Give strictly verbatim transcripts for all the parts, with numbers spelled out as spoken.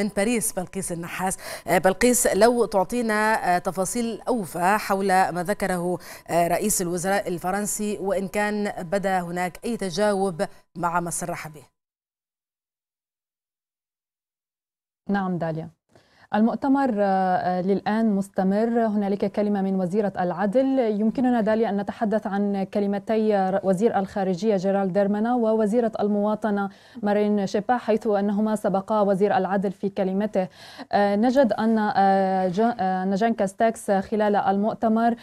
من باريس بلقيس النحاس. بلقيس، لو تعطينا تفاصيل أوفى حول ما ذكره رئيس الوزراء الفرنسي، وإن كان بدا هناك أي تجاوب مع ما صرح به. نعم داليا، المؤتمر للآن مستمر. هنالك كلمة من وزيرة العدل. يمكننا داليا أن نتحدث عن كلمتي وزير الخارجية جيرالد دارمانين ووزيرة المواطنة مارين شيبا، حيث أنهما سبقا وزير العدل في كلمته. نجد أن جان كاستيكس خلال المؤتمر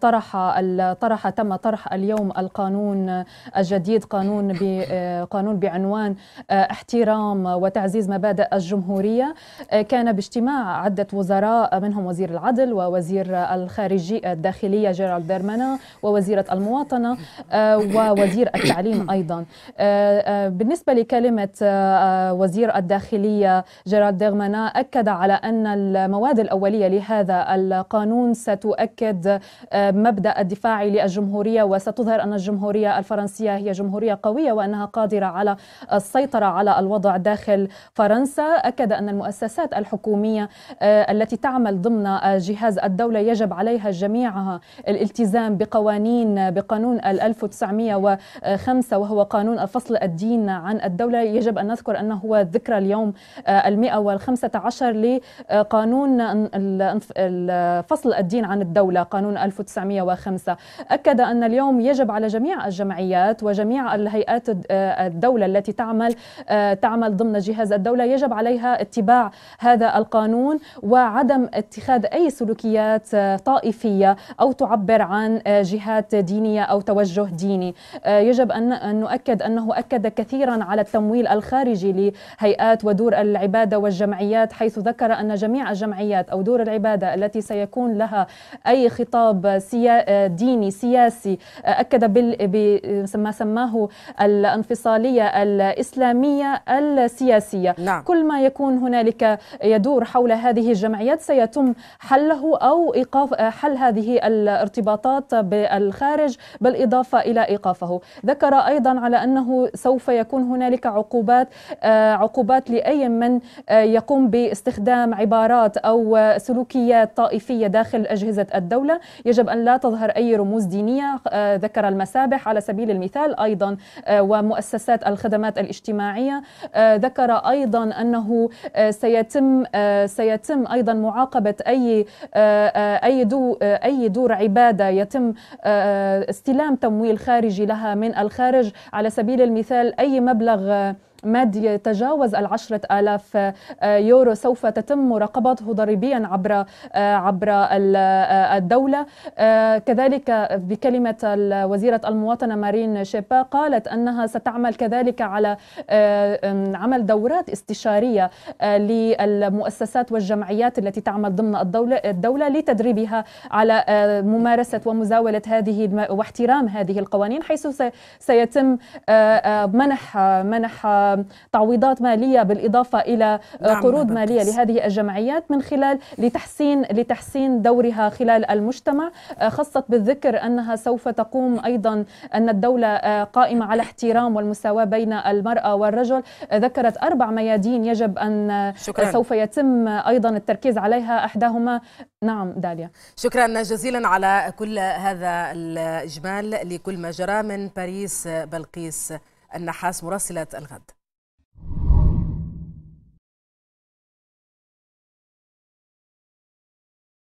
طرح طرح تم طرح اليوم القانون الجديد، قانون قانون بعنوان احترام وتعزيز مبادئ الجمهورية. كان باجتماع مع عدة وزراء، منهم وزير العدل ووزير الخارجية الداخلية جيرالد دارمانين ووزيرة المواطنة ووزير التعليم أيضا. بالنسبة لكلمة وزير الداخلية جيرالد دارمانين، أكد على أن المواد الأولية لهذا القانون ستؤكد مبدأ الدفاع للجمهورية، وستظهر أن الجمهورية الفرنسية هي جمهورية قوية وأنها قادرة على السيطرة على الوضع داخل فرنسا. أكد أن المؤسسات الحكومية التي تعمل ضمن جهاز الدولة يجب عليها جميعها الالتزام بقوانين بقانون ألف وتسعمئة وخمسة، وهو قانون الفصل الدين عن الدولة. يجب أن نذكر أنه هو ذكرى اليوم المئة والخمسة عشر لقانون الفصل الدين عن الدولة، قانون ألف وتسعمئة وخمسة. أكد أن اليوم يجب على جميع الجمعيات وجميع الهيئات الدولة التي تعمل تعمل ضمن جهاز الدولة يجب عليها اتباع هذا القانون القانون وعدم اتخاذ أي سلوكيات طائفية أو تعبر عن جهات دينية أو توجه ديني. يجب أن نؤكد أنه أكد كثيرا على التمويل الخارجي لهيئات ودور العبادة والجمعيات، حيث ذكر أن جميع الجمعيات أو دور العبادة التي سيكون لها أي خطاب سيا ديني سياسي، أكد بما سماه الانفصالية الإسلامية السياسية. نعم. كل ما يكون هنالك يدور حول هذه الجمعيات سيتم حله أو إيقاف حل هذه الارتباطات بالخارج، بالإضافة إلى إيقافه. ذكر أيضا على أنه سوف يكون هنالك عقوبات عقوبات لأي من يقوم باستخدام عبارات أو سلوكيات طائفية داخل أجهزة الدولة. يجب أن لا تظهر أي رموز دينية. ذكر المسابح على سبيل المثال أيضا ومؤسسات الخدمات الاجتماعية. ذكر أيضا أنه سيتم سيتم أيضا معاقبة أي أي أي دور عبادة يتم استلام تمويل خارجي لها من الخارج. على سبيل المثال أي مبلغ مادي يتجاوز العشرة آلاف يورو سوف تتم مراقبته ضريبيا عبر عبر الدولة. كذلك بكلمة وزيرة المواطنة مارين شيبا، قالت أنها ستعمل كذلك على عمل دورات استشارية للمؤسسات والجمعيات التي تعمل ضمن الدولة الدولة لتدريبها على ممارسة ومزاولة هذه واحترام هذه القوانين، حيث سيتم منح منح تعويضات مالية بالإضافة إلى قروض مالية لهذه الجمعيات من خلال لتحسين لتحسين دورها خلال المجتمع. خصت بالذكر أنها سوف تقوم أيضا أن الدولة قائمة على احترام والمساواة بين المرأة والرجل. ذكرت أربع ميادين يجب أن شكراً. سوف يتم أيضا التركيز عليها، أحداهما. نعم داليا، شكرا جزيلا على كل هذا الإجمال لكل ما جرى. من باريس بلقيس النحاس، مراسلة الغد.